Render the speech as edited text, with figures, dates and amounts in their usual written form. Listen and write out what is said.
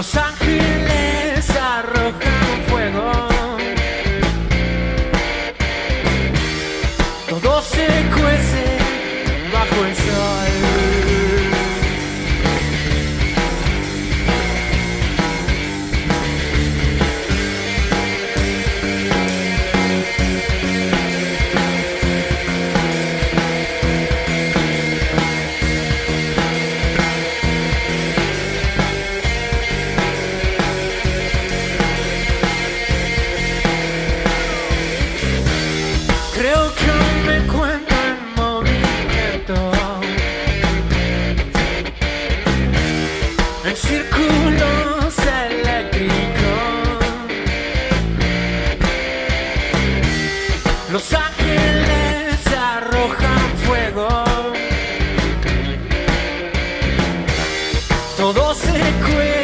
Los ángeles arrojan fuego, todo se cuece bajo el sol. Los ángeles arrojan fuego, todo se cuela.